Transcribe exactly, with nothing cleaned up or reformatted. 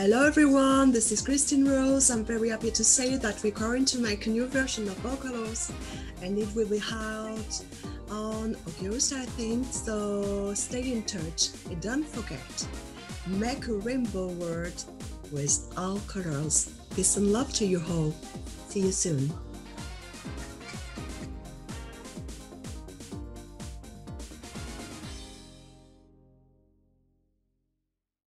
Hello everyone, this is Christine Rose. I'm very happy to say that we're going to make a new version of All Colors, and it will be out on August, I think, so stay in touch and don't forget, make a rainbow world with all colors. Peace and love to you all. See you soon.